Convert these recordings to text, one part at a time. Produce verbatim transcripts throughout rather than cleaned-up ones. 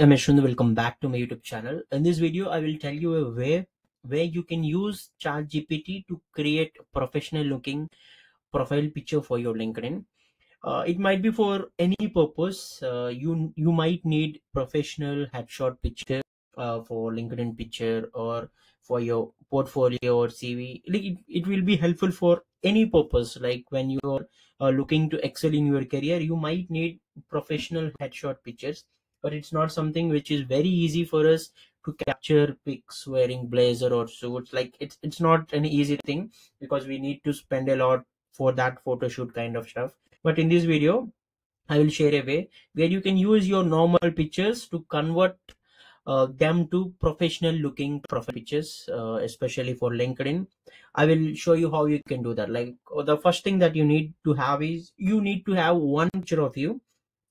I'm Ashwin. Welcome back to my YouTube channel. In this video, I will tell you a way where you can use ChatGPT to create a professional looking profile picture for your LinkedIn. Uh, it might be for any purpose. Uh, you, you might need professional headshot picture uh, for LinkedIn picture or for your portfolio or C V. Like it, it will be helpful for any purpose. Like when you are uh, looking to excel in your career, you might need professional headshot pictures. But it's not something which is very easy for us to capture pics wearing blazer or suits. Like it's it's not an easy thing because we need to spend a lot for that photo shoot kind of stuff. But in this video, I will share a way where you can use your normal pictures to convert uh, them to professional looking profile pictures, uh, especially for LinkedIn. I will show you how you can do that. Like the first thing that you need to have is you need to have one picture of you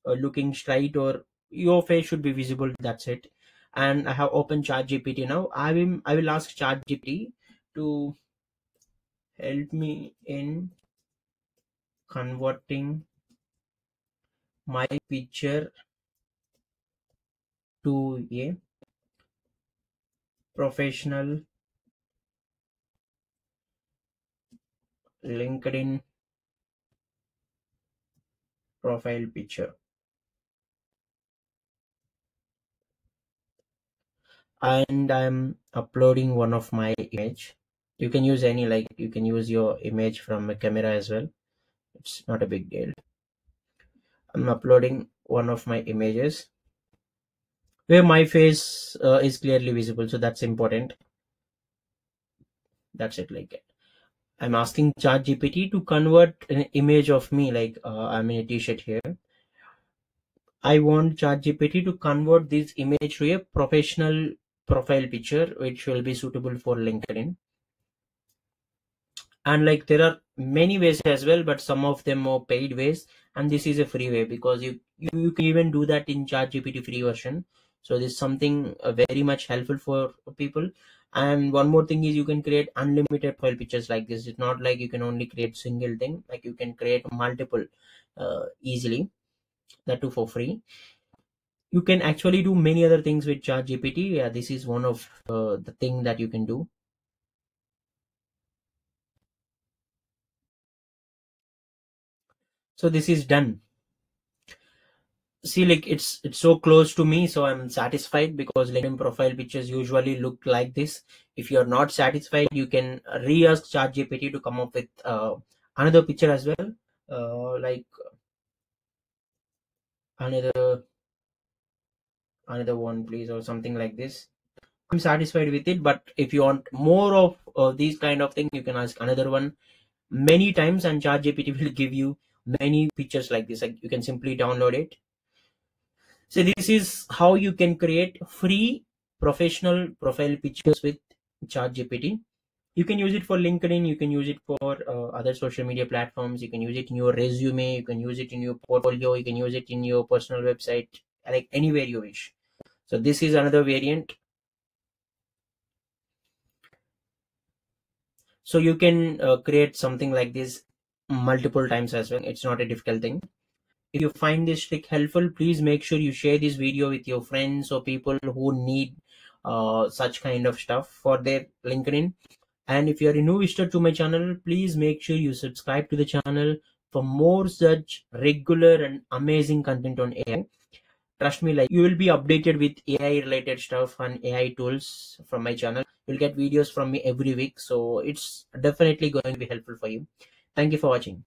uh, looking straight, or your face should be visible. That's it. And I have opened ChatGPT now. I will I will ask ChatGPT to help me in converting my picture to a professional LinkedIn profile picture. And I'm uploading one of my image. You can use any, like you can use your image from a camera as well. It's not a big deal. I'm uploading one of my images where my face uh, is clearly visible. So that's important. That's it. Like I'm asking ChatGPT to convert an image of me. Like uh, I'm in a t-shirt here. I want ChatGPT to convert this image to a professional profile picture which will be suitable for LinkedIn. And like there are many ways as well, but some of them are paid ways, and this is a free way because you you, you can even do that in ChatGPT free version. So this is something uh, very much helpful for people. And one more thing is you can create unlimited profile pictures like this. It's not like you can only create single thing, like you can create multiple uh, easily. That too for free. You can actually do many other things with ChatGPT. Yeah, this is one of uh, the thing that you can do. So this is done. See, like it's it's so close to me, so I'm satisfied because LinkedIn profile pictures usually look like this. If you're not satisfied, you can re-ask ChatGPT to come up with uh, another picture as well, uh, like. Another, another one, please, or something like this. I'm satisfied with it, but if you want more of uh, these kind of things, you can ask another one many times, and ChatGPT will give you many pictures like this. Like you can simply download it. So this is how you can create free professional profile pictures with ChatGPT. You can use it for LinkedIn, you can use it for uh, other social media platforms, you can use it in your resume, you can use it in your portfolio, you can use it in your personal website, like anywhere you wish. So this is another variant. So you can uh, create something like this multiple times as well. It's not a difficult thing. If you find this trick helpful, please make sure you share this video with your friends or people who need uh, such kind of stuff for their LinkedIn. And if you are a new visitor to my channel, please make sure you subscribe to the channel for more such regular and amazing content on A I. Trust me, like you will be updated with A I related stuff and A I tools from my channel. You'll get videos from me every week. So it's definitely going to be helpful for you. Thank you for watching.